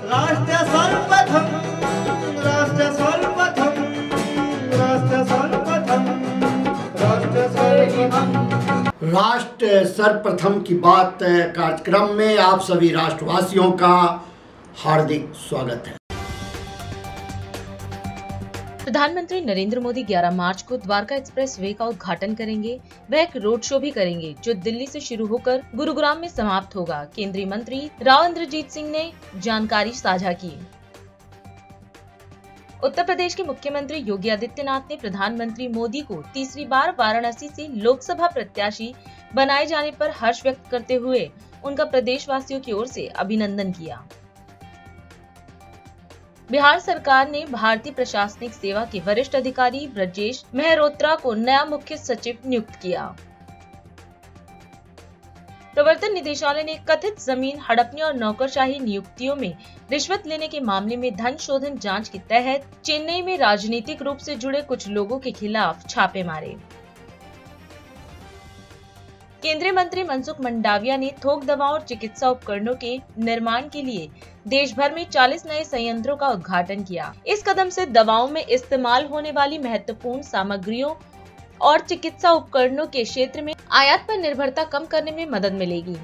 राष्ट्र सर्वप्रथम की बात कार्यक्रम में आप सभी राष्ट्रवासियों का हार्दिक स्वागत है। प्रधानमंत्री नरेंद्र मोदी 11 मार्च को द्वारका एक्सप्रेसवे का उद्घाटन करेंगे। वह एक रोड शो भी करेंगे जो दिल्ली से शुरू होकर गुरुग्राम में समाप्त होगा। केंद्रीय मंत्री राव इंद्रजीत सिंह ने जानकारी साझा की। उत्तर प्रदेश के मुख्यमंत्री योगी आदित्यनाथ ने प्रधानमंत्री मोदी को तीसरी बार वाराणसी से लोकसभा प्रत्याशी बनाए जाने पर हर्ष व्यक्त करते हुए उनका प्रदेशवासियों की ओर से अभिनंदन किया। बिहार सरकार ने भारतीय प्रशासनिक सेवा के वरिष्ठ अधिकारी ब्रजेश मेहरोत्रा को नया मुख्य सचिव नियुक्त किया। प्रवर्तन निदेशालय ने कथित जमीन हड़पने और नौकरशाही नियुक्तियों में रिश्वत लेने के मामले में धन शोधन जांच के तहत चेन्नई में राजनीतिक रूप से जुड़े कुछ लोगों के खिलाफ छापे मारे। केंद्रीय मंत्री मनसुख मंडाविया ने थोक दवाओं और चिकित्सा उपकरणों के निर्माण के लिए देश भर में 40 नए संयंत्रों का उद्घाटन किया। इस कदम से दवाओं में इस्तेमाल होने वाली महत्वपूर्ण सामग्रियों और चिकित्सा उपकरणों के क्षेत्र में आयात पर निर्भरता कम करने में मदद मिलेगी।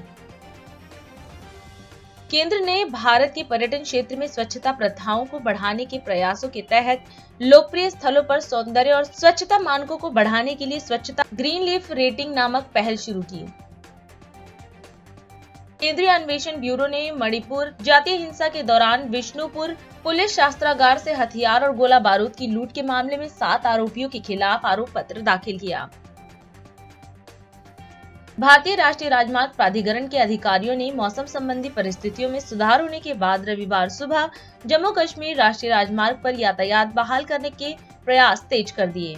केंद्र ने भारत के पर्यटन क्षेत्र में स्वच्छता प्रथाओं को बढ़ाने के प्रयासों के तहत लोकप्रिय स्थलों पर सौंदर्य और स्वच्छता मानकों को बढ़ाने के लिए स्वच्छता ग्रीन लीफ रेटिंग नामक पहल शुरू की। केंद्रीय अन्वेषण ब्यूरो ने मणिपुर जातीय हिंसा के दौरान विष्णुपुर पुलिस शास्त्रागार से हथियार और गोला बारूद की लूट के मामले में 7 आरोपियों के खिलाफ आरोप पत्र दाखिल किया। भारतीय राष्ट्रीय राजमार्ग प्राधिकरण के अधिकारियों ने मौसम संबंधी परिस्थितियों में सुधार होने के बाद रविवार सुबह जम्मू कश्मीर राष्ट्रीय राजमार्ग पर यातायात बहाल करने के प्रयास तेज कर दिए।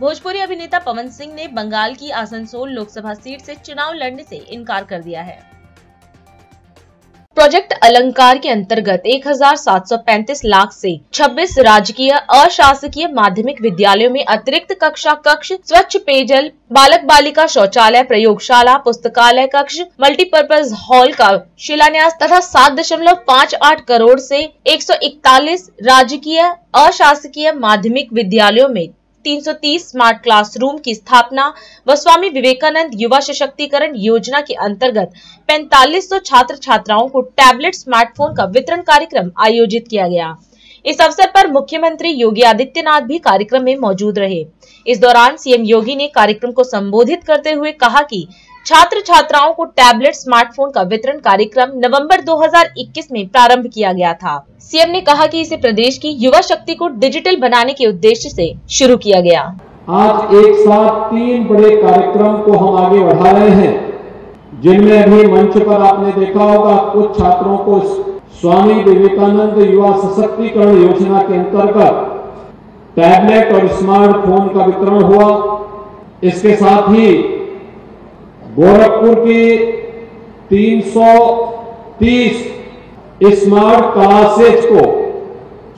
भोजपुरी अभिनेता पवन सिंह ने बंगाल की आसनसोल लोकसभा सीट से चुनाव लड़ने से इनकार कर दिया है। प्रोजेक्ट अलंकार के अंतर्गत 1,735 लाख से 26 राजकीय अशासकीय माध्यमिक विद्यालयों में अतिरिक्त कक्षा कक्ष, स्वच्छ पेयजल, बालक बालिका शौचालय, प्रयोगशाला, पुस्तकालय कक्ष, मल्टीपर्पज हॉल का शिलान्यास तथा 7.58 करोड़ से 141 राजकीय अशासकीय माध्यमिक विद्यालयों में 330 स्मार्ट क्लासरूम की स्थापना व स्वामी विवेकानंद युवा सशक्तिकरण योजना के अंतर्गत 4500 छात्र छात्राओं को टैबलेट, स्मार्टफोन का वितरण कार्यक्रम आयोजित किया गया। इस अवसर पर मुख्यमंत्री योगी आदित्यनाथ भी कार्यक्रम में मौजूद रहे। इस दौरान सीएम योगी ने कार्यक्रम को संबोधित करते हुए कहा कि छात्र छात्राओं को टैबलेट, स्मार्टफोन का वितरण कार्यक्रम नवंबर 2021 में प्रारंभ किया गया था। सीएम ने कहा कि इसे प्रदेश की युवा शक्ति को डिजिटल बनाने के उद्देश्य से शुरू किया गया। आज एक साथ 3 बड़े कार्यक्रम को हम आगे बढ़ा रहे हैं, जिनमें अभी मंच पर आपने देखा होगा कुछ छात्रों को स्वामी विवेकानंद युवा सशक्तिकरण योजना के अंतर्गत टैबलेट और स्मार्टफोन का वितरण हुआ। इसके साथ ही गोरखपुर की 330 स्मार्ट क्लासेज को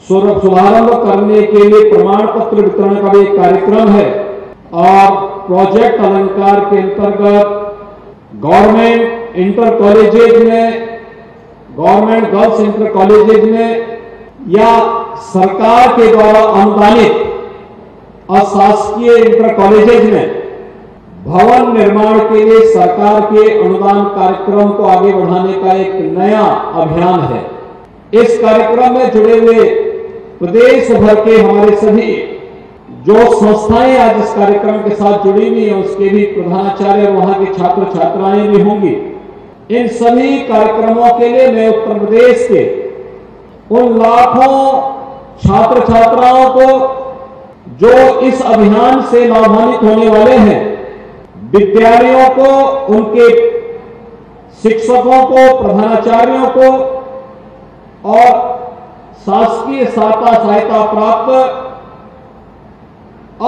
शुभारंभ करने के लिए प्रमाण पत्र वितरण का भी एक कार्यक्रम है। और प्रोजेक्ट अलंकार के अंतर्गत गवर्नमेंट इंटर कॉलेजेज में, गवर्नमेंट गर्ल्स इंटर कॉलेजेज में या सरकार के द्वारा अनुदानित अशासकीय इंटर कॉलेजेज में भवन निर्माण के लिए सरकार के अनुदान कार्यक्रम को आगे बढ़ाने का एक नया अभियान है। इस कार्यक्रम में जुड़े हुए प्रदेश भर के हमारे सभी जो संस्थाएं आज इस कार्यक्रम के साथ जुड़ी हुई हैं, उसके भी प्रधानाचार्य, वहां के छात्र छात्राएं भी होंगी। इन सभी कार्यक्रमों के लिए मैं उत्तर प्रदेश के उन लाखों छात्र छात्राओं को जो इस अभियान से लाभान्वित होने वाले हैं, विद्यालयों को, उनके शिक्षकों को, प्रधानाचार्यों को और शासकीय सहायता प्राप्त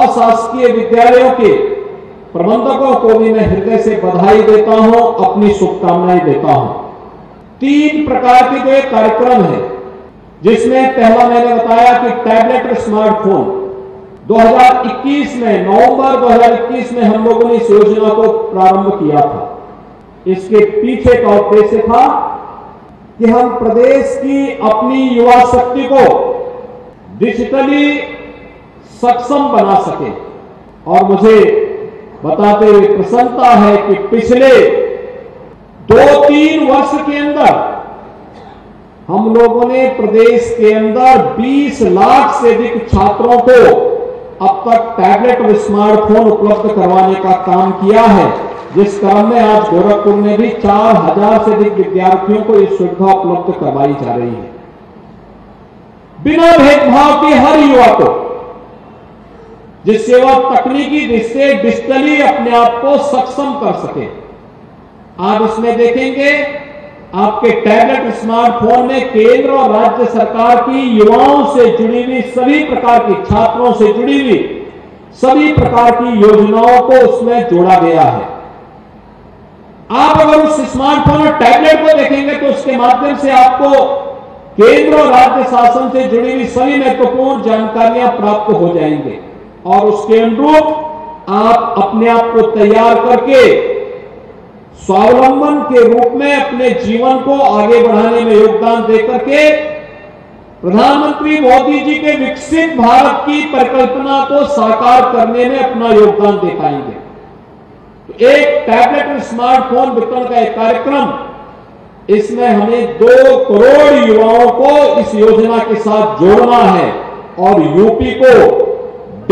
अशासकीय विद्यालयों के प्रबंधकों को भी मैं हृदय से बधाई देता हूं, अपनी शुभकामनाएं देता हूं। 3 प्रकार के जो कार्यक्रम है, जिसमें पहला मैंने बताया कि टैबलेट और स्मार्टफोन 2021 में, नवंबर 2021 में हम लोगों ने इस योजना को प्रारंभ किया था। इसके पीछे का उद्देश्य था कि हम प्रदेश की अपनी युवा शक्ति को डिजिटली सक्षम बना सके। और मुझे बताते हुए प्रसन्नता है कि पिछले 2-3 वर्ष के अंदर हम लोगों ने प्रदेश के अंदर 20 लाख से अधिक छात्रों को अब तक टैबलेट और स्मार्टफोन उपलब्ध करवाने का काम किया है, जिस क्रम में आज गोरखपुर में भी 4000 से अधिक विद्यार्थियों को ये सुविधा उपलब्ध करवाई जा रही है। बिना भेदभाव के हर युवा को, जिससे वह तकनीकी दृष्टि डिजिटली अपने आप को सक्षम कर सके। आप इसमें देखेंगे आपके टैबलेट स्मार्टफोन में केंद्र और राज्य सरकार की युवाओं से जुड़ी हुई सभी प्रकार की, छात्रों से जुड़ी हुई सभी प्रकार की योजनाओं को उसमें जोड़ा गया है। आप अगर उस स्मार्टफोन और टैबलेट को देखेंगे तो उसके माध्यम से आपको केंद्र और राज्य शासन से जुड़ी हुई सभी महत्वपूर्ण जानकारियां प्राप्त हो जाएंगे और उसके अनुरूप आप अपने आप को तैयार करके स्वावलंबन के रूप में अपने जीवन को आगे बढ़ाने में योगदान देकर के प्रधानमंत्री मोदी जी के विकसित भारत की परिकल्पना को साकार करने में अपना योगदान दे पाएंगे। तो एक टैबलेट और स्मार्टफोन वितरण का एक कार्यक्रम, इसमें हमें 2 करोड़ युवाओं को इस योजना के साथ जोड़ना है और यूपी को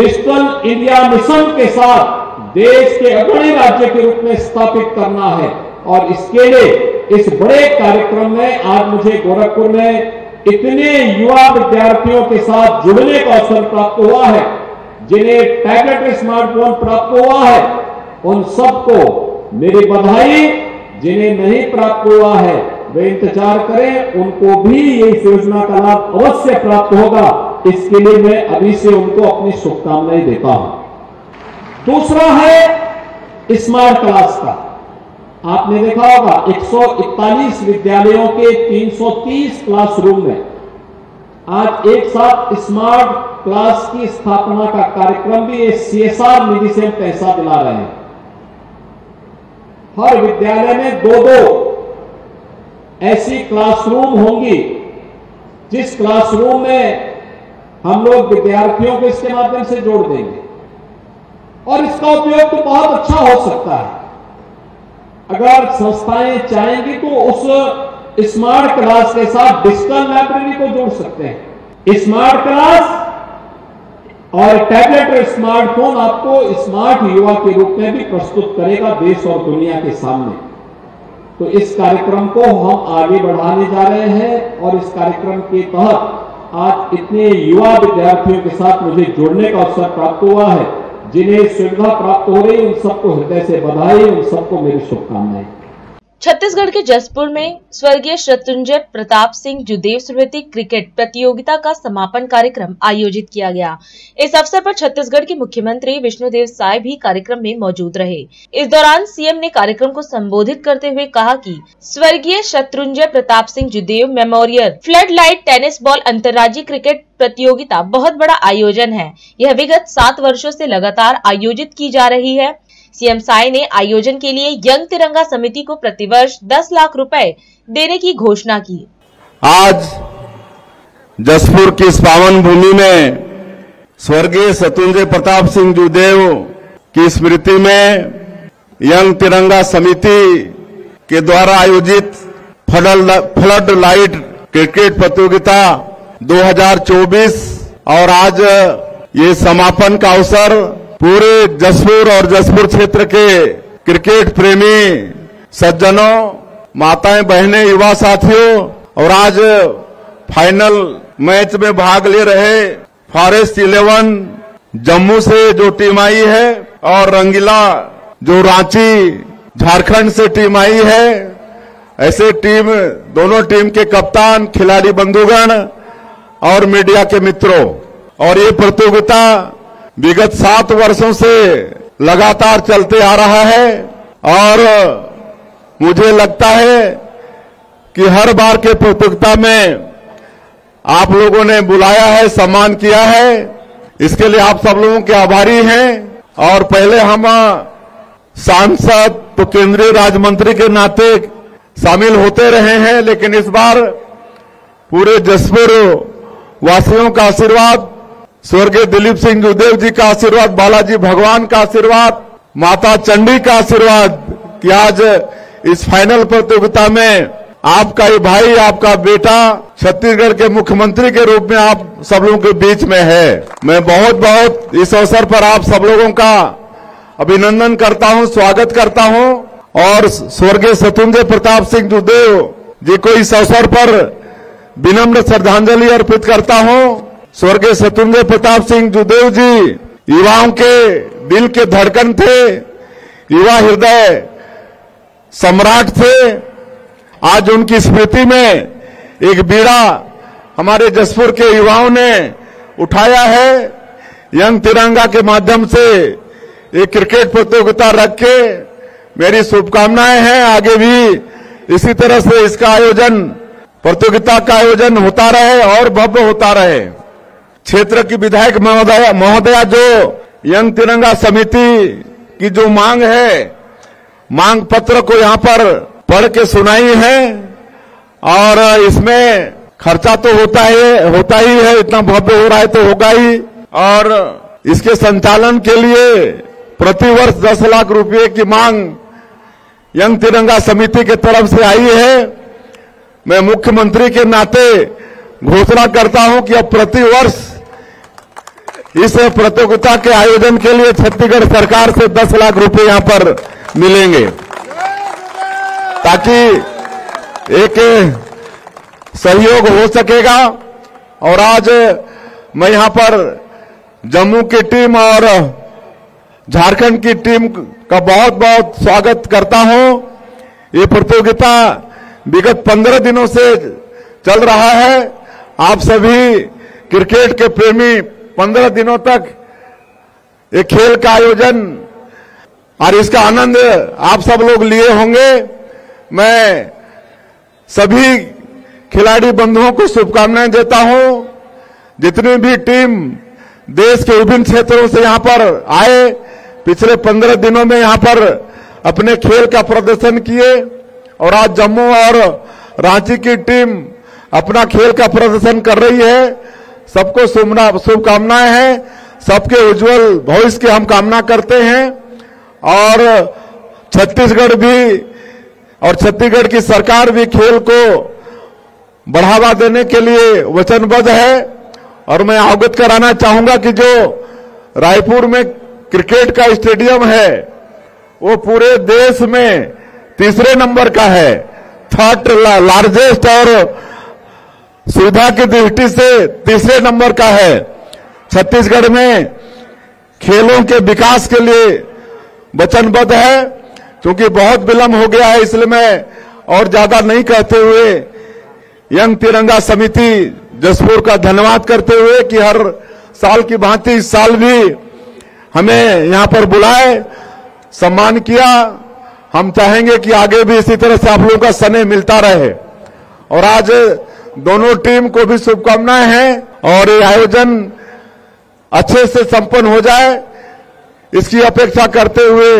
डिजिटल इंडिया मिशन के साथ देश के अग्रणी राज्य के रूप में स्थापित करना है। और इसके लिए इस बड़े कार्यक्रम में आज मुझे गोरखपुर में इतने युवा विद्यार्थियों के साथ जुड़ने का अवसर प्राप्त हुआ है, जिन्हें टैबलेट और स्मार्टफोन प्राप्त हुआ है उन सबको मेरी बधाई, जिन्हें नहीं प्राप्त हुआ है वे इंतजार करें, उनको भी ये योजना का लाभ अवश्य प्राप्त होगा। इसके लिए मैं अभी से उनको अपनी शुभकामनाएं देता हूं। दूसरा है स्मार्ट क्लास का। आपने देखा होगा 141 विद्यालयों के 330 क्लासरूम में आज एक साथ स्मार्ट क्लास की स्थापना का कार्यक्रम भी CSR निधि से पैसा दिला रहे हैं। हर विद्यालय में 2-2 ऐसी क्लासरूम होंगी, जिस क्लासरूम में हम लोग विद्यार्थियों को इसके माध्यम से जोड़ देंगे और इसका उपयोग तो बहुत अच्छा हो सकता है। अगर संस्थाएं चाहेंगी तो उस स्मार्ट क्लास के साथ डिजिटल लाइब्रेरी को जोड़ सकते हैं। स्मार्ट क्लास और टैबलेट और स्मार्टफोन आपको स्मार्ट युवा के रूप में भी प्रस्तुत करेगा देश और दुनिया के सामने। तो इस कार्यक्रम को हम आगे बढ़ाने जा रहे हैं और इस कार्यक्रम के तहत आज इतने युवा विद्यार्थियों के साथ मुझे जोड़ने का अवसर प्राप्त हुआ है, जिन्हें सुविधा प्राप्त हो रही उन सबको हृदय से बधाई, उन सबको मेरी शुभकामनाएं। छत्तीसगढ़ के जशपुर में स्वर्गीय शत्रुंजय प्रताप सिंह जूदेव स्मृति क्रिकेट प्रतियोगिता का समापन कार्यक्रम आयोजित किया गया। इस अवसर पर छत्तीसगढ़ के मुख्यमंत्री विष्णुदेव साय भी कार्यक्रम में मौजूद रहे। इस दौरान सीएम ने कार्यक्रम को संबोधित करते हुए कहा कि स्वर्गीय Shatrunjay Pratap Singh Judev memorial flood light tennis ball अंतर्राज्यीय क्रिकेट प्रतियोगिता बहुत बड़ा आयोजन है। यह विगत 7 वर्षों से लगातार आयोजित की जा रही है। सीएम साय ने आयोजन के लिए यंग तिरंगा समिति को प्रतिवर्ष 10 लाख रुपए देने की घोषणा की। आज जशपुर की इस पावन भूमि में स्वर्गीय शत्रुंजय प्रताप सिंह जूदेव की स्मृति में यंग तिरंगा समिति के द्वारा आयोजित फ्लड लाइट क्रिकेट प्रतियोगिता 2024 और आज ये समापन का अवसर पूरे जशपुर और जशपुर क्षेत्र के क्रिकेट प्रेमी सज्जनों, माताएं, बहनें, युवा साथियों और आज फाइनल मैच में भाग ले रहे फॉरेस्ट 11 जम्मू से जो टीम आई है और रंगिला जो रांची झारखंड से टीम आई है, ऐसे टीम दोनों टीम के कप्तान, खिलाड़ी बंधुगण और मीडिया के मित्रों, और ये प्रतियोगिता विगत 7 वर्षों से लगातार चलते आ रहा है और मुझे लगता है कि हर बार के प्रतियोगिता में आप लोगों ने बुलाया है, सम्मान किया है, इसके लिए आप सब लोगों के आभारी हैं। और पहले हम सांसद तो केंद्रीय राज्य मंत्री के नाते शामिल होते रहे हैं, लेकिन इस बार पूरे जशपुर वासियों का आशीर्वाद, स्वर्गीय दिलीप सिंह जुदेव जी का आशीर्वाद, बालाजी भगवान का आशीर्वाद, माता चंडी का आशीर्वाद कि आज इस फाइनल प्रतियोगिता में आपका ये भाई, आपका बेटा छत्तीसगढ़ के मुख्यमंत्री के रूप में आप सब लोगों के बीच में है। मैं बहुत बहुत इस अवसर पर आप सब लोगों का अभिनंदन करता हूँ, स्वागत करता हूँ और स्वर्गीय शत्रुंजय प्रताप सिंह जूदेव जी को इस अवसर पर विनम्र श्रद्धांजलि अर्पित करता हूँ। स्वर्गीय शत्रुंजय प्रताप सिंह जूदेव जी युवाओं के दिल के धड़कन थे, युवा हृदय सम्राट थे। आज उनकी स्मृति में एक बीड़ा हमारे जशपुर के युवाओं ने उठाया है। यंग तिरंगा के माध्यम से एक क्रिकेट प्रतियोगिता रख के मेरी शुभकामनाएं हैं, आगे भी इसी तरह से इसका आयोजन, प्रतियोगिता का आयोजन होता रहे और भव्य होता रहे। क्षेत्र की विधायक महोदया, जो यंग तिरंगा समिति की जो मांग है, मांग पत्र को यहाँ पर पढ़ के सुनाई है और इसमें खर्चा तो होता ही है, इतना भव्य हो रहा है तो होगा ही। और इसके संचालन के लिए प्रतिवर्ष 10 लाख रुपए की मांग यंग तिरंगा समिति के तरफ से आई है। मैं मुख्यमंत्री के नाते घोषणा करता हूं कि अब प्रतिवर्ष इस प्रतियोगिता के आयोजन के लिए छत्तीसगढ़ सरकार से 10 लाख रुपए यहां पर मिलेंगे, ताकि एक सहयोग हो सकेगा। और आज मैं यहां पर जम्मू की टीम और झारखंड की टीम का बहुत बहुत स्वागत करता हूं। ये प्रतियोगिता विगत 15 दिनों से चल रहा है। आप सभी क्रिकेट के प्रेमी 15 दिनों तक ये खेल का आयोजन और इसका आनंद आप सब लोग लिए होंगे। मैं सभी खिलाड़ी बंधुओं को शुभकामनाएं देता हूं। जितनी भी टीम देश के विभिन्न क्षेत्रों से यहाँ पर आए, पिछले 15 दिनों में यहाँ पर अपने खेल का प्रदर्शन किए और आज जम्मू और रांची की टीम अपना खेल का प्रदर्शन कर रही है। सबको शुभकामनाएं हैं, सबके उज्जवल भविष्य की हम कामना करते हैं और छत्तीसगढ़ भी और छत्तीसगढ़ की सरकार भी खेल को बढ़ावा देने के लिए वचनबद्ध है। और मैं अवगत कराना चाहूंगा कि जो रायपुर में क्रिकेट का स्टेडियम है वो पूरे देश में तीसरे नंबर का है, थर्ड लार्जेस्ट और सुविधा की दृष्टि से तीसरे नंबर का है। छत्तीसगढ़ में खेलों के विकास के लिए वचनबद्ध है। क्योंकि बहुत विलंब हो गया है, इसलिए मैं और ज्यादा नहीं कहते हुए यंग तिरंगा समिति जशपुर का धन्यवाद करते हुए कि हर साल की भांति इस साल भी हमें यहाँ पर बुलाए, सम्मान किया। हम चाहेंगे कि आगे भी इसी तरह से आप लोगों का स्नेह मिलता रहे। और आज दोनों टीम को भी शुभकामनाएं हैं और ये आयोजन अच्छे से संपन्न हो जाए, इसकी अपेक्षा करते हुए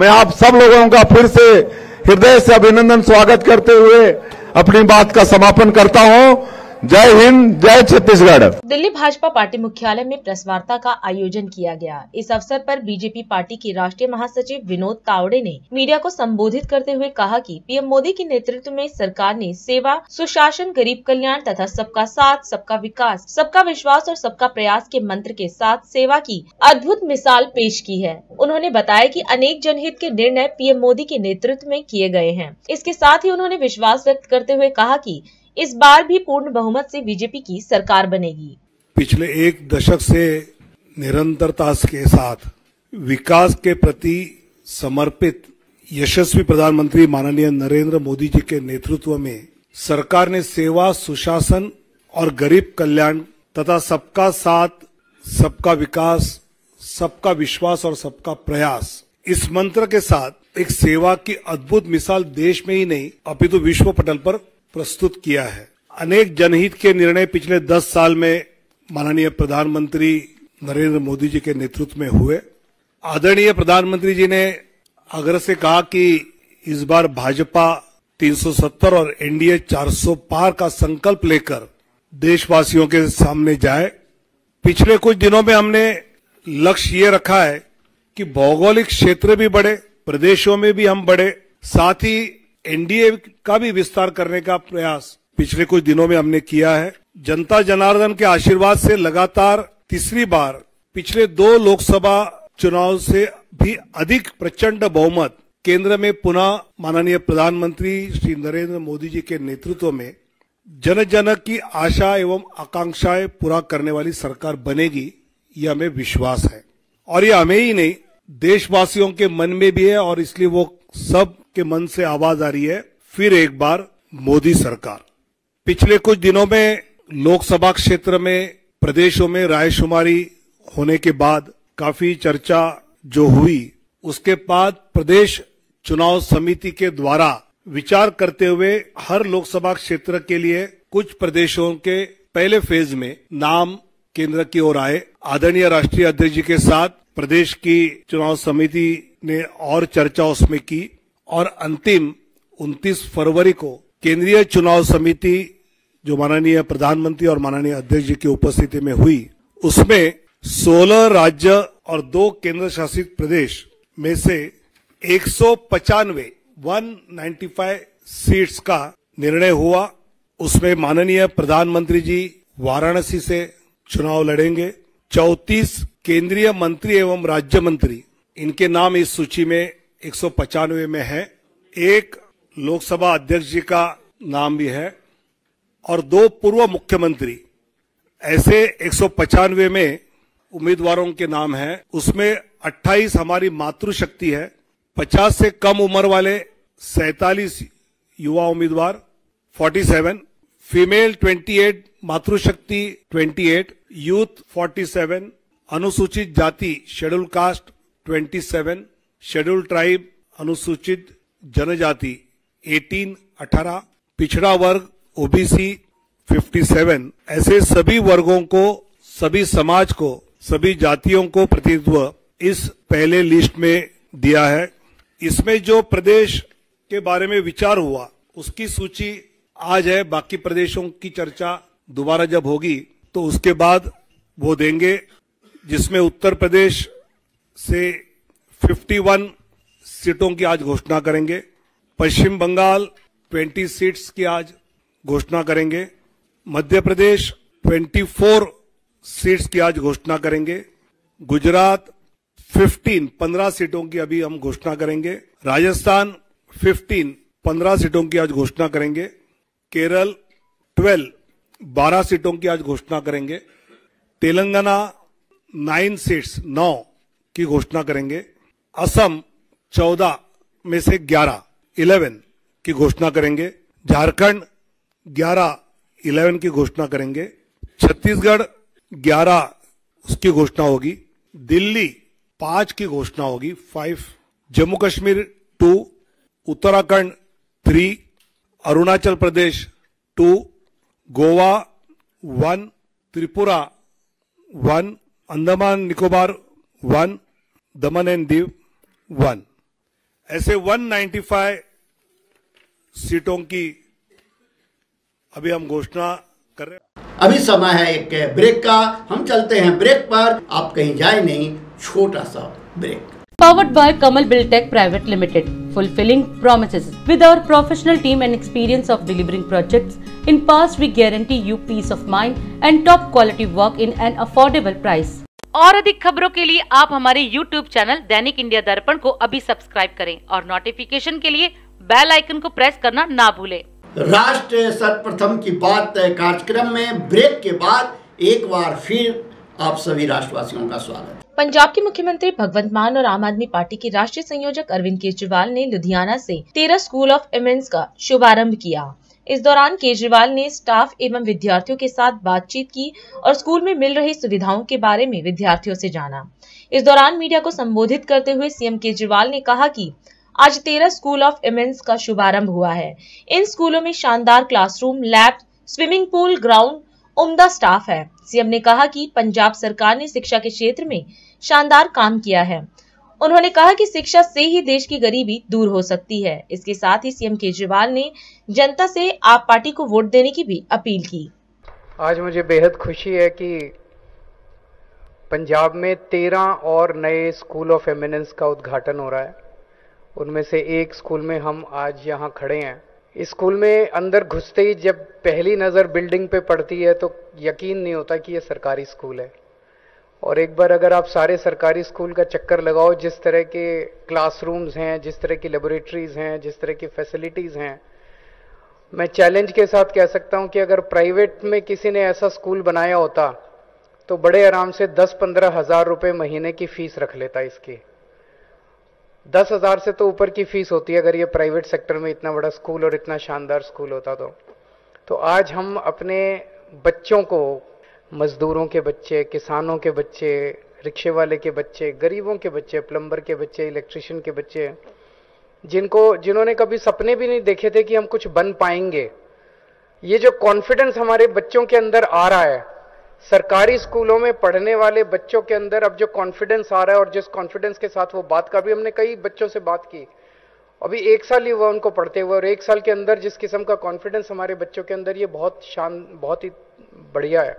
मैं आप सब लोगों का फिर से हृदय से अभिनंदन, स्वागत करते हुए अपनी बात का समापन करता हूँ। जय हिंद, जय छत्तीसगढ़। दिल्ली भाजपा पार्टी मुख्यालय में प्रेस वार्ता का आयोजन किया गया। इस अवसर पर बीजेपी पार्टी के राष्ट्रीय महासचिव विनोद तावड़े ने मीडिया को संबोधित करते हुए कहा कि पीएम मोदी के नेतृत्व में सरकार ने सेवा, सुशासन, गरीब कल्याण तथा सबका साथ, सबका विकास, सबका विश्वास और सबका प्रयास के मंत्र के साथ सेवा की अद्भुत मिसाल पेश की है। उन्होंने बताया कि अनेक जनहित के निर्णय पीएम मोदी के नेतृत्व में किए गए हैं। इसके साथ ही उन्होंने विश्वास व्यक्त करते हुए कहा कि इस बार भी पूर्ण बहुमत से बीजेपी की सरकार बनेगी। पिछले एक दशक से निरंतरता के साथ विकास के प्रति समर्पित यशस्वी प्रधानमंत्री माननीय नरेंद्र मोदी जी के नेतृत्व में सरकार ने सेवा, सुशासन और गरीब कल्याण तथा सबका साथ, सबका विकास, सबका विश्वास और सबका प्रयास इस मंत्र के साथ एक सेवा की अद्भुत मिसाल देश में ही नहीं अपितु विश्व पटल पर प्रस्तुत किया है। अनेक जनहित के निर्णय पिछले 10 साल में माननीय प्रधानमंत्री नरेंद्र मोदी जी के नेतृत्व में हुए। आदरणीय प्रधानमंत्री जी ने आग्रह से कहा कि इस बार भाजपा 370 और एनडीए 400 पार का संकल्प लेकर देशवासियों के सामने जाए। पिछले कुछ दिनों में हमने लक्ष्य ये रखा है कि भौगोलिक क्षेत्र भी बढ़े, प्रदेशों में भी हम बढ़े, साथ ही एनडीए का भी विस्तार करने का प्रयास पिछले कुछ दिनों में हमने किया है। जनता जनार्दन के आशीर्वाद से लगातार तीसरी बार पिछले 2 लोकसभा चुनाव से भी अधिक प्रचंड बहुमत केंद्र में पुनः माननीय प्रधानमंत्री श्री नरेंद्र मोदी जी के नेतृत्व में जन जन की आशा एवं आकांक्षाएं पूरा करने वाली सरकार बनेगी, यह हमें विश्वास है। और ये हमें ही नहीं, देशवासियों के मन में भी है और इसलिए वो सब के मन से आवाज आ रही है, फिर एक बार मोदी सरकार। पिछले कुछ दिनों में लोकसभा क्षेत्र में प्रदेशों में रायशुमारी होने के बाद काफी चर्चा जो हुई, उसके बाद प्रदेश चुनाव समिति के द्वारा विचार करते हुए हर लोकसभा क्षेत्र के लिए कुछ प्रदेशों के पहले फेज में नाम केंद्र की ओर आए। आदरणीय राष्ट्रीय अध्यक्ष जी के साथ प्रदेश की चुनाव समिति ने और चर्चा उसमें की और अंतिम 29 फरवरी को केंद्रीय चुनाव समिति जो माननीय प्रधानमंत्री और माननीय अध्यक्ष जी की उपस्थिति में हुई, उसमें 16 राज्य और 2 केंद्र शासित प्रदेश में से 195 सीट्स का निर्णय हुआ। उसमें माननीय प्रधानमंत्री जी वाराणसी से चुनाव लड़ेंगे। 34 केंद्रीय मंत्री एवं राज्य मंत्री, इनके नाम इस सूची में 195 में है। 1 लोकसभा अध्यक्ष जी का नाम भी है और 2 पूर्व मुख्यमंत्री, ऐसे 195 में उम्मीदवारों के नाम हैं। उसमें 28 हमारी मातृशक्ति है, 50 से कम उम्र वाले 47 युवा उम्मीदवार 47, फीमेल 28, मातृशक्ति 28, यूथ 47, अनुसूचित जाति शेड्यूल कास्ट 27, शेड्यूल ट्राइब अनुसूचित जनजाति 18, पिछड़ा वर्ग ओबीसी 57, ऐसे सभी वर्गों को, सभी समाज को, सभी जातियों को प्रतिनिधित्व इस पहले लिस्ट में दिया है। इसमें जो प्रदेश के बारे में विचार हुआ उसकी सूची आज है, बाकी प्रदेशों की चर्चा दोबारा जब होगी तो उसके बाद वो देंगे, जिसमें उत्तर प्रदेश से 51 सीटों की आज घोषणा करेंगे, पश्चिम बंगाल 20 सीट्स की आज घोषणा करेंगे, मध्य प्रदेश 24 सीट्स की आज घोषणा करेंगे, गुजरात 15 सीटों की अभी हम घोषणा करेंगे, राजस्थान 15 सीटों की आज घोषणा करेंगे, केरल 12 सीटों की आज घोषणा करेंगे, तेलंगाना 9 की घोषणा करेंगे, असम 14 में से 11 की घोषणा करेंगे, झारखंड 11 की घोषणा करेंगे, छत्तीसगढ़ 11 उसकी घोषणा होगी, दिल्ली 5 की घोषणा होगी 5, जम्मू कश्मीर 2, उत्तराखंड 3, अरुणाचल प्रदेश 2, गोवा 1, त्रिपुरा 1, अंडमान निकोबार 1, दमन एंड दीव 1, ऐसे 195 सीटों की अभी हम घोषणा कर रहे हैं। अभी समय है एक ब्रेक का, हम चलते हैं ब्रेक पर, आप कहीं जाए नहीं, छोटा सा break. Powered by Kamal Buildtech Private Limited, fulfilling promises with our professional team and experience of delivering projects. In past, we guarantee you peace of mind and top quality work in an affordable price. और अधिक खबरों के लिए आप हमारे YouTube channel दैनिक India दर्पण को अभी सब्सक्राइब करें और नोटिफिकेशन के लिए बेल आइकन को प्रेस करना ना भूलें। राष्ट्र सर्वप्रथम की बात कार्यक्रम में ब्रेक के बाद एक बार फिर आप सभी राष्ट्रवासियों का स्वागत। पंजाब के मुख्यमंत्री भगवंत मान और आम आदमी पार्टी के राष्ट्रीय संयोजक अरविंद केजरीवाल ने लुधियाना से 13 स्कूल ऑफ एमेंस का शुभारंभ किया। इस दौरान केजरीवाल ने स्टाफ एवं विद्यार्थियों के साथ बातचीत की और स्कूल में मिल रही सुविधाओं के बारे में विद्यार्थियों से जाना। इस दौरान मीडिया को संबोधित करते हुए सीएम केजरीवाल ने कहा कि आज 13 स्कूल ऑफ एमेंस का शुभारंभ हुआ है। इन स्कूलों में शानदार classroom, lab, swimming pool, ground, उम्दा स्टाफ है। सीएम ने कहा कि पंजाब सरकार ने शिक्षा के क्षेत्र में शानदार काम किया है उन्होंने कहा कि शिक्षा से ही देश की गरीबी दूर हो सकती है। इसके साथ ही सीएम केजरीवाल ने जनता से आप पार्टी को वोट देने की भी अपील की। आज मुझे बेहद खुशी है कि पंजाब में 13 और नए स्कूल ऑफ एमेंस का उद्घाटन हो रहा है। उनमें से एक स्कूल में हम आज यहाँ खड़े हैं। इस स्कूल में अंदर घुसते ही जब पहली नज़र बिल्डिंग पे पड़ती है तो यकीन नहीं होता कि ये सरकारी स्कूल है। और एक बार अगर आप सारे सरकारी स्कूल का चक्कर लगाओ, जिस तरह के क्लासरूम्स हैं, जिस तरह की लेबोरेटरीज़ हैं, जिस तरह की फैसिलिटीज़ हैं, मैं चैलेंज के साथ कह सकता हूँ कि अगर प्राइवेट में किसी ने ऐसा स्कूल बनाया होता तो बड़े आराम से 10-15 हज़ार रुपये महीने की फ़ीस रख लेता। इसकी 10 हज़ार से तो ऊपर की फ़ीस होती है अगर ये प्राइवेट सेक्टर में इतना बड़ा स्कूल और इतना शानदार स्कूल होता। तो आज हम अपने बच्चों को, मज़दूरों के बच्चे, किसानों के बच्चे, रिक्शे वाले के बच्चे, गरीबों के बच्चे, प्लम्बर के बच्चे, इलेक्ट्रिशियन के बच्चे, जिन्होंने कभी सपने भी नहीं देखे थे कि हम कुछ बन पाएंगे, ये जो कॉन्फिडेंस हमारे बच्चों के अंदर आ रहा है, सरकारी स्कूलों में पढ़ने वाले बच्चों के अंदर अब जो कॉन्फिडेंस आ रहा है और जिस कॉन्फिडेंस के साथ वो बात कर रही है, हमने कई बच्चों से बात की, अभी 1 साल ही हुआ उनको पढ़ते हुए, और 1 साल के अंदर जिस किस्म का कॉन्फिडेंस हमारे बच्चों के अंदर, ये बहुत ही बढ़िया है।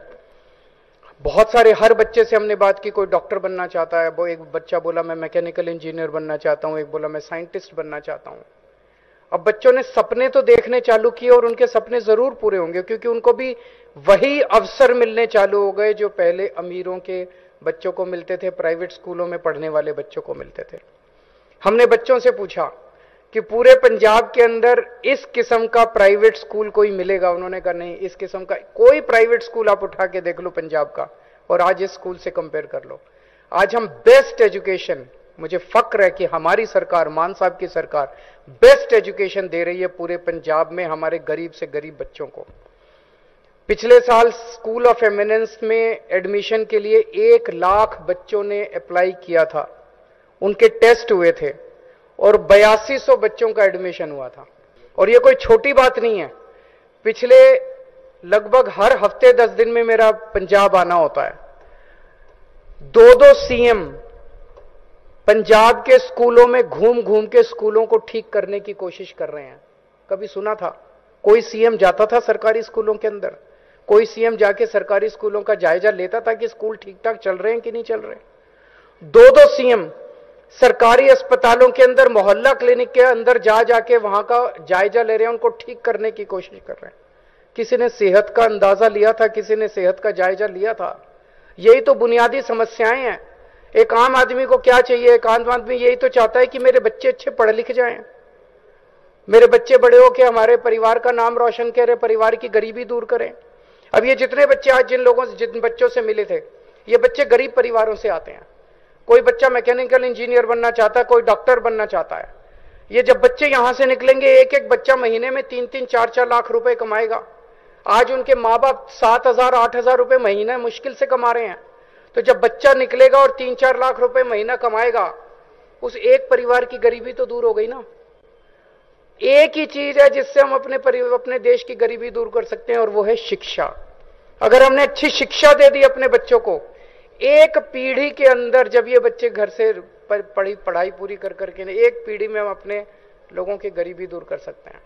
बहुत सारे, हर बच्चे से हमने बात की, कोई डॉक्टर बनना चाहता है, वो एक बच्चा बोला मैं मैकेनिकल इंजीनियर बनना चाहता हूँ, एक बोला मैं साइंटिस्ट बनना चाहता हूँ। अब बच्चों ने सपने तो देखने चालू किए और उनके सपने ज़रूर पूरे होंगे क्योंकि उनको भी वही अवसर मिलने चालू हो गए जो पहले अमीरों के बच्चों को मिलते थे, प्राइवेट स्कूलों में पढ़ने वाले बच्चों को मिलते थे। हमने बच्चों से पूछा कि पूरे पंजाब के अंदर इस किस्म का प्राइवेट स्कूल कोई मिलेगा? उन्होंने कहा नहीं, इस किस्म का कोई प्राइवेट स्कूल आप उठा के देख लो पंजाब का और आज इस स्कूल से कंपेयर कर लो। आज हम बेस्ट एजुकेशन, मुझे फक्र है कि हमारी सरकार, मान साहब की सरकार, बेस्ट एजुकेशन दे रही है पूरे पंजाब में हमारे गरीब से गरीब बच्चों को। पिछले साल स्कूल ऑफ एमिनेंस में एडमिशन के लिए 1 लाख बच्चों ने अप्लाई किया था, उनके टेस्ट हुए थे और 8200 बच्चों का एडमिशन हुआ था। और ये कोई छोटी बात नहीं है, पिछले लगभग हर हफ्ते 10 दिन में मेरा पंजाब आना होता है। 2-2 सीएम पंजाब के स्कूलों में घूम घूम के स्कूलों को ठीक करने की कोशिश कर रहे हैं। कभी सुना था कोई सीएम जाता था सरकारी स्कूलों के अंदर, कोई सीएम जाके सरकारी स्कूलों का जायजा लेता था कि स्कूल ठीक ठाक चल रहे हैं कि नहीं चल रहे? 2-2 सीएम सरकारी अस्पतालों के अंदर, मोहल्ला क्लिनिक के अंदर जाके वहां का जायजा ले रहे हैं, उनको ठीक करने की कोशिश कर रहे हैं। किसी ने सेहत का अंदाजा लिया था, किसी ने सेहत का जायजा लिया था। यही तो बुनियादी समस्याएं हैं। एक आम आदमी को क्या चाहिए? एक आम आदमी यही तो चाहता है कि मेरे बच्चे अच्छे पढ़े लिखे जाएं, मेरे बच्चे बड़े हो के हमारे परिवार का नाम रोशन करें, परिवार की गरीबी दूर करें। अब ये जितने बच्चे आज जिन बच्चों से मिले थे, ये बच्चे गरीब परिवारों से आते हैं। कोई बच्चा मैकेनिकल इंजीनियर बनना चाहता है, कोई डॉक्टर बनना चाहता है। ये जब बच्चे यहाँ से निकलेंगे, एक एक बच्चा महीने में 3-3, 4-4 लाख रुपए कमाएगा। आज उनके माँ बाप 7,000, 8,000 रुपये महीना मुश्किल से कमा रहे हैं। तो जब बच्चा निकलेगा और 3-4 लाख रुपए महीना कमाएगा, उस एक परिवार की गरीबी तो दूर हो गई ना। एक ही चीज है जिससे हम अपने देश की गरीबी दूर कर सकते हैं और वो है शिक्षा। अगर हमने अच्छी शिक्षा दे दी अपने बच्चों को, एक पीढ़ी के अंदर जब ये बच्चे घर से पढ़ाई पूरी करके एक पीढ़ी में हम अपने लोगों की गरीबी दूर कर सकते हैं।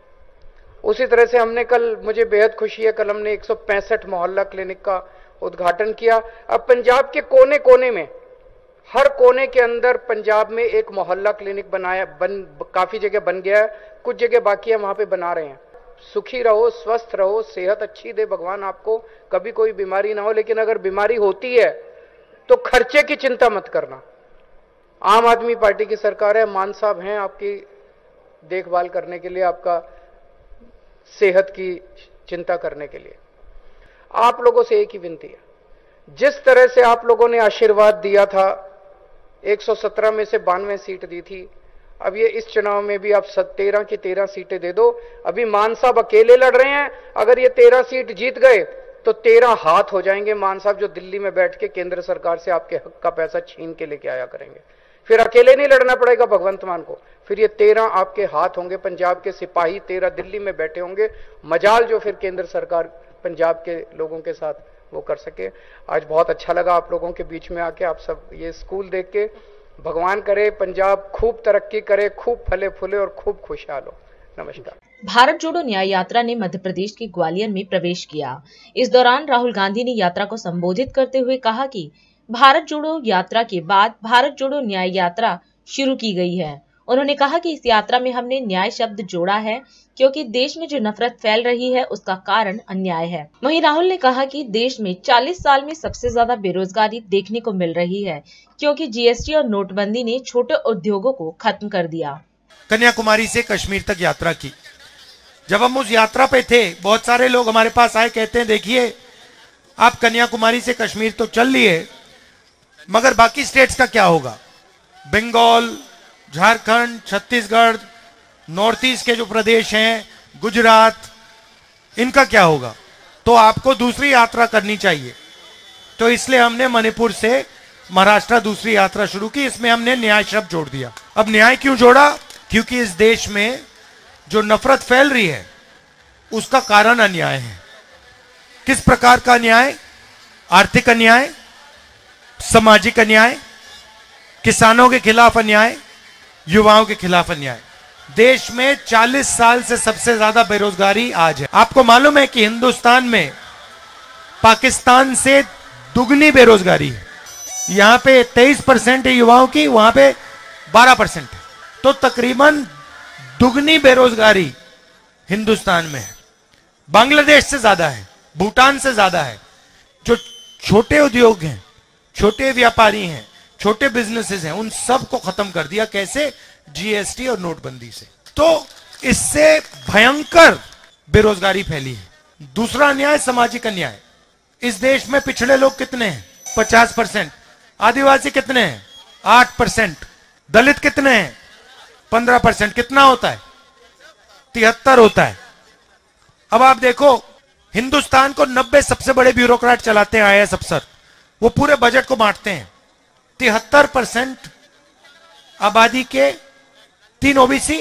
उसी तरह से हमने कल, मुझे बेहद खुशी है, कल हमने 165 मोहल्ला क्लिनिक का उद्घाटन किया। अब पंजाब के कोने कोने में, हर कोने के अंदर पंजाब में एक मोहल्ला क्लिनिक काफी जगह बन गया है, कुछ जगह बाकी है, वहां पे बना रहे हैं। सुखी रहो, स्वस्थ रहो, सेहत अच्छी दे भगवान आपको, कभी कोई बीमारी ना हो। लेकिन अगर बीमारी होती है तो खर्चे की चिंता मत करना। आम आदमी पार्टी की सरकार है, मान साहब हैं आपकी देखभाल करने के लिए, आपका सेहत की चिंता करने के लिए। आप लोगों से एक ही विनती है, जिस तरह से आप लोगों ने आशीर्वाद दिया था, 117 में से 92 सीट दी थी, अब ये इस चुनाव में भी आप 13 की 13 सीटें दे दो। अभी मान साहब अकेले लड़ रहे हैं, अगर ये 13 सीट जीत गए तो 13 हाथ हो जाएंगे मान साहब, जो दिल्ली में बैठ के केंद्र सरकार से आपके हक का पैसा छीन के लेके आया करेंगे। फिर अकेले नहीं लड़ना पड़ेगा भगवंत मान को, फिर ये 13 आपके हाथ होंगे। पंजाब के सिपाही 13 दिल्ली में बैठे होंगे, मजाल जो फिर केंद्र सरकार पंजाब के लोगों के साथ वो कर सके। आज बहुत अच्छा लगा आप लोगों के बीच में आके, आप सब ये स्कूल देख के भगवान करे पंजाब खूब तरक्की करे, खूब फले फूले और खूब खुशहाल हो। नमस्कार। भारत जोड़ो न्याय यात्रा ने मध्य प्रदेश के ग्वालियर में प्रवेश किया। इस दौरान राहुल गांधी ने यात्रा को संबोधित करते हुए कहा कि भारत जोड़ो यात्रा के बाद भारत जोड़ो न्याय यात्रा शुरू की गई है। उन्होंने कहा कि इस यात्रा में हमने न्याय शब्द जोड़ा है, क्योंकि देश में जो नफरत फैल रही है उसका कारण अन्याय है। वहीं राहुल ने कहा कि देश में 40 साल में सबसे ज्यादा बेरोजगारी देखने को मिल रही है, क्योंकि जीएसटी और नोटबंदी ने छोटे उद्योगों को खत्म कर दिया। कन्याकुमारी से कश्मीर तक यात्रा की। जब हम उस यात्रा पे थे, बहुत सारे लोग हमारे पास आए, कहते हैं देखिए आप कन्याकुमारी से कश्मीर तो चल लिए, मगर बाकी स्टेट्स का क्या होगा। बंगाल, झारखंड, छत्तीसगढ़, नॉर्थ ईस्ट के जो प्रदेश हैं, गुजरात, इनका क्या होगा। तो आपको दूसरी यात्रा करनी चाहिए। तो इसलिए हमने मणिपुर से महाराष्ट्र दूसरी यात्रा शुरू की। इसमें हमने न्याय शब्द जोड़ दिया। अब न्याय क्यों जोड़ा? क्योंकि इस देश में जो नफरत फैल रही है उसका कारण अन्याय है। किस प्रकार का अन्याय? आर्थिक अन्याय, सामाजिक अन्याय, किसानों के खिलाफ अन्याय, युवाओं के खिलाफ अन्याय। देश में 40 साल से सबसे ज्यादा बेरोजगारी आज है। आपको मालूम है कि हिंदुस्तान में पाकिस्तान से दुगनी बेरोजगारी है। यहाँ पे 23% है युवाओं की, वहां पे 12% है। तो तकरीबन दुगनी बेरोजगारी हिंदुस्तान में है। बांग्लादेश से ज्यादा है, भूटान से ज्यादा है। जो छोटे उद्योग हैं, छोटे व्यापारी हैं, छोटे बिजनेसेस हैं, उन सब को खत्म कर दिया। कैसे? जीएसटी और नोटबंदी से। तो इससे भयंकर बेरोजगारी फैली है। दूसरा न्याय सामाजिक अन्याय। इस देश में पिछड़े लोग कितने हैं? 50%। आदिवासी कितने हैं? 8%। दलित कितने हैं? 15%। कितना होता है? 73 होता है। अब आप देखो, हिंदुस्तान को 90 सबसे बड़े ब्यूरोक्रेट चलाते आए हैं। सबसर वो पूरे बजट को बांटते हैं। 73% आबादी के 3 ओबीसी,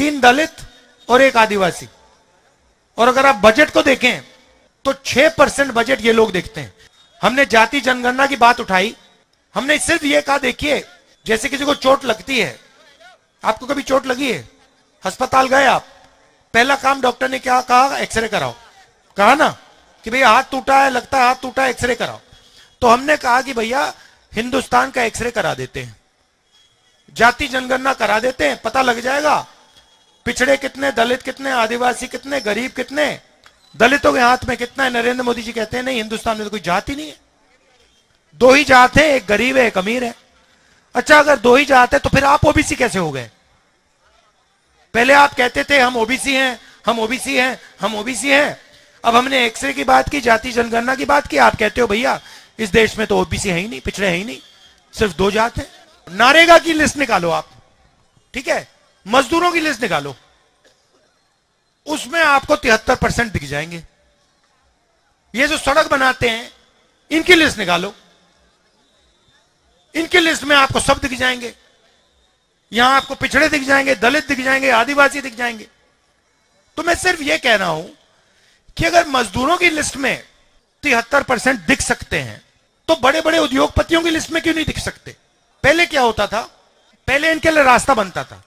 3 दलित और 1 आदिवासी। और अगर आप बजट को देखें तो 6% बजट ये लोग देखते हैं। हमने जाति जनगणना की बात उठाई। हमने सिर्फ ये कहा, देखिए जैसे किसी को चोट लगती है, आपको कभी चोट लगी है? अस्पताल गए आप, पहला काम डॉक्टर ने क्या कहा? एक्सरे कराओ। कहा ना कि भैया हाथ टूटा है, लगता है हाथ टूटा है, एक्सरे कराओ। तो हमने कहा कि भैया हिंदुस्तान का एक्सरे करा देते हैं, जाति जनगणना करा देते हैं, पता लग जाएगा पिछड़े कितने, दलित कितने, आदिवासी कितने, गरीब कितने, दलितों के हाथ में कितना है। नरेंद्र मोदी जी कहते हैं नहीं, हिंदुस्तान में तो कोई जात ही नहीं है, 2 ही जात है, एक गरीब है, एक अमीर है। अच्छा, अगर 2 ही जात है तो फिर आप ओबीसी कैसे हो गए? पहले आप कहते थे हम ओबीसी हैं, हम ओबीसी हैं, हम ओबीसी हैं। अब हमने एक्सरे की बात की, जाति जनगणना की बात की, आप कहते हो भैया इस देश में तो ओबीसी है ही नहीं, पिछड़े हैं ही नहीं, सिर्फ 2 जात है। नारेगा की लिस्ट निकालो आप, ठीक है, मजदूरों की लिस्ट निकालो, उसमें आपको 73% दिख जाएंगे। ये जो सड़क बनाते हैं इनकी लिस्ट निकालो, इनकी लिस्ट में आपको सब दिख जाएंगे। यहां आपको पिछड़े दिख जाएंगे, दलित दिख जाएंगे, आदिवासी दिख जाएंगे। तो मैं सिर्फ यह कह रहा हूं कि अगर मजदूरों की लिस्ट में 73% दिख सकते हैं तो बड़े बड़े उद्योगपतियों की लिस्ट में क्यों नहीं दिख सकते? पहले क्या होता था? पहले इनके लिए रास्ता बनता था।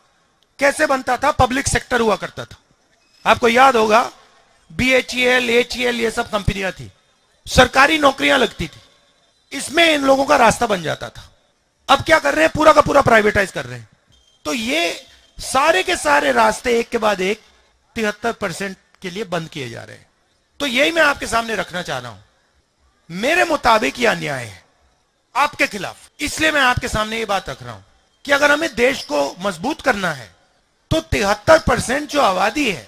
कैसे बनता था? पब्लिक सेक्टर हुआ करता था। आपको याद होगा BHEL, AHEL ये सब कंपनियां थी, सरकारी नौकरियां लगती थी, इसमें इन लोगों का रास्ता बन जाता था। अब क्या कर रहे हैं? पूरा का पूरा प्राइवेटाइज कर रहे हैं। तो ये सारे के सारे रास्ते एक के बाद एक 73% के लिए बंद किए जा रहे हैं। तो यही मैं आपके सामने रखना चाह रहा हूं। मेरे मुताबिक यह अन्याय है आपके खिलाफ, इसलिए मैं आपके सामने ये बात रख रहा हूं कि अगर हमें देश को मजबूत करना है तो 73% जो आबादी है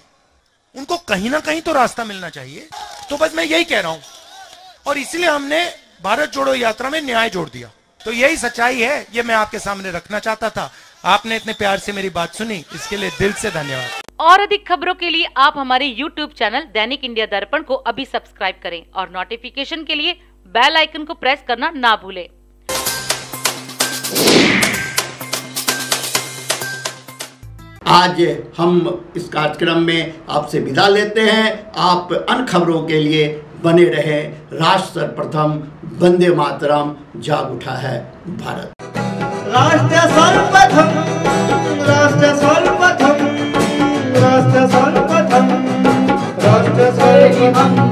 उनको कहीं ना कहीं तो रास्ता मिलना चाहिए। तो बस मैं यही कह रहा हूं, और इसलिए हमने भारत जोड़ो यात्रा में न्याय जोड़ दिया। तो यही सच्चाई है, ये मैं आपके सामने रखना चाहता था। आपने इतने प्यार से मेरी बात सुनी, इसके लिए दिल से धन्यवाद। और अधिक खबरों के लिए आप हमारे YouTube चैनल दैनिक इंडिया दर्पण को अभी सब्सक्राइब करें और नोटिफिकेशन के लिए बेल आइकन को प्रेस करना ना भूलें। आज हम इस कार्यक्रम में आपसे विदा लेते हैं। आप अन्य खबरों के लिए बने रहे। राष्ट्र सर्वप्रथम, वंदे मातरम, जाग उठा है भारत। राष्ट्र सर्वप्रथम, राष्ट्र सर्वप्रथम, राष्ट्र सर्वप्रथम, राष्ट्र सर्वप्रथम।